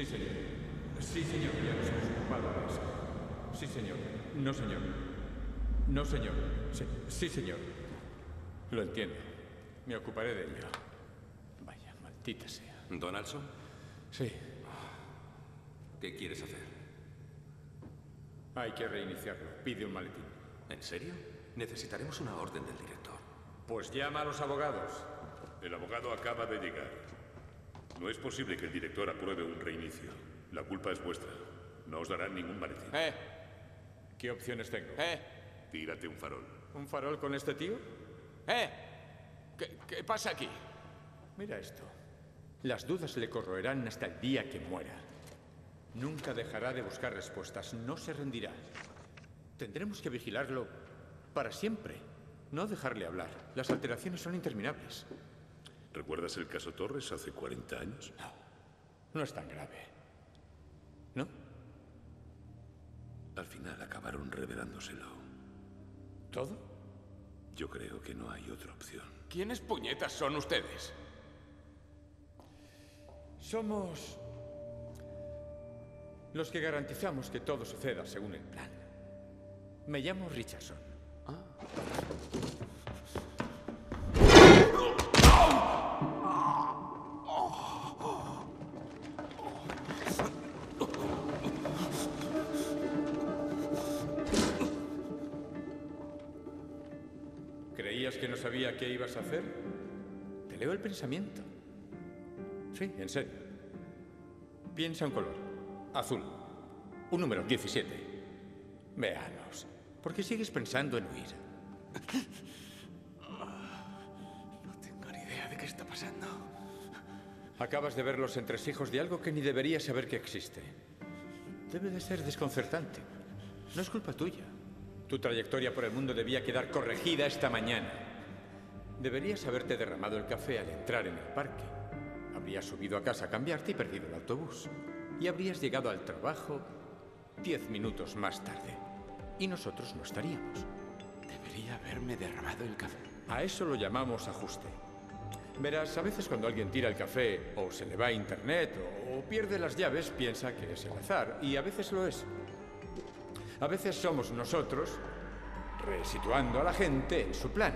Sí, señor. Sí, señor, ya nos hemos ocupado de eso. Sí, señor. No, señor. No, señor. Sí, sí, señor. Lo entiendo. Me ocuparé de ello. Vaya, maldita sea. ¿Donaldson? Sí. ¿Qué quieres hacer? Hay que reiniciarlo. Pide un maletín. ¿En serio? Necesitaremos una orden del director. Pues llama a los abogados. El abogado acaba de llegar. No es posible que el director apruebe un reinicio. La culpa es vuestra. No os darán ningún maletín. ¿Qué opciones tengo? Tírate un farol. ¿Un farol con este tío? ¿Qué pasa aquí? Mira esto. Las dudas le corroerán hasta el día que muera. Nunca dejará de buscar respuestas. No se rendirá. Tendremos que vigilarlo para siempre. No dejarle hablar. Las alteraciones son interminables. ¿Recuerdas el caso Torres hace 40 años? No. No es tan grave. ¿No? Al final acabaron revelándoselo. ¿Todo? Yo creo que no hay otra opción. ¿Quiénes puñetas son ustedes? Somos los que garantizamos que todo suceda según el plan. Me llamo Richardson. ¿Creías que no sabía qué ibas a hacer? Te leo el pensamiento. Sí, en serio. Piensa un color. Azul. Un número 17. Veamos. ¿Por qué sigues pensando en huir? No tengo ni idea de qué está pasando. Acabas de ver los entresijos de algo que ni deberías saber que existe. Debe de ser desconcertante. No es culpa tuya. Tu trayectoria por el mundo debía quedar corregida esta mañana. Deberías haberte derramado el café al entrar en el parque. Habrías subido a casa a cambiarte y perdido el autobús. Y habrías llegado al trabajo 10 minutos más tarde. Y nosotros no estaríamos. Debería haberme derramado el café. A eso lo llamamos ajuste. Verás, a veces cuando alguien tira el café, o se le va a internet, o pierde las llaves, piensa que es el azar. Y a veces lo es. A veces somos nosotros resituando a la gente en su plan.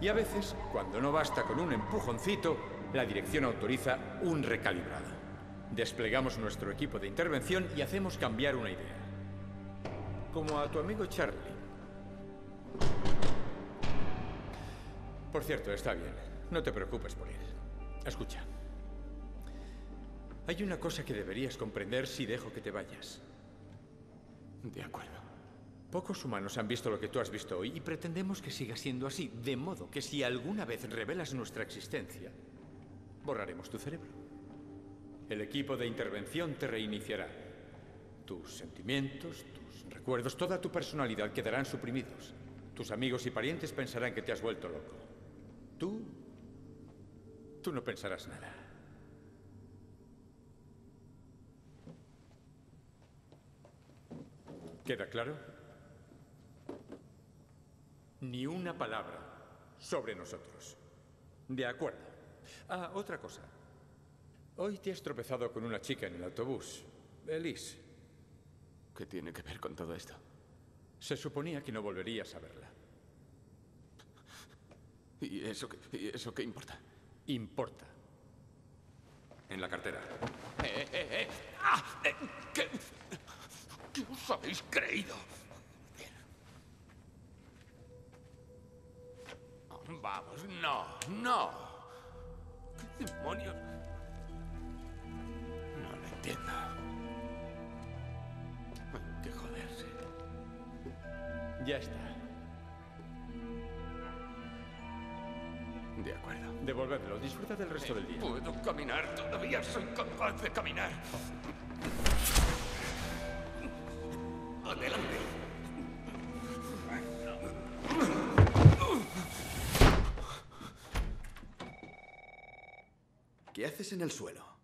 Y a veces, cuando no basta con un empujoncito, la dirección autoriza un recalibrado. Desplegamos nuestro equipo de intervención y hacemos cambiar una idea. Como a tu amigo Charlie. Por cierto, está bien. No te preocupes por él. Escucha. Hay una cosa que deberías comprender si dejo que te vayas. De acuerdo. Pocos humanos han visto lo que tú has visto hoy y pretendemos que siga siendo así. De modo que si alguna vez revelas nuestra existencia, borraremos tu cerebro. El equipo de intervención te reiniciará. Tus sentimientos, tus recuerdos, toda tu personalidad quedarán suprimidos. Tus amigos y parientes pensarán que te has vuelto loco. Tú no pensarás nada. ¿Queda claro? Ni una palabra sobre nosotros. De acuerdo. Ah, otra cosa. Hoy te has tropezado con una chica en el autobús, Elise. ¿Qué tiene que ver con todo esto? Se suponía que no volverías a verla. ¿Y eso qué importa? Importa. En la cartera. ¿Qué os habéis creído? Vamos, no. ¿Qué demonios? Entiendo. Hay que joderse. Ya está. De acuerdo. Devolvedlo. Disfruta del resto del día. Puedo caminar. Todavía soy capaz de caminar. Adelante. ¿Qué haces en el suelo?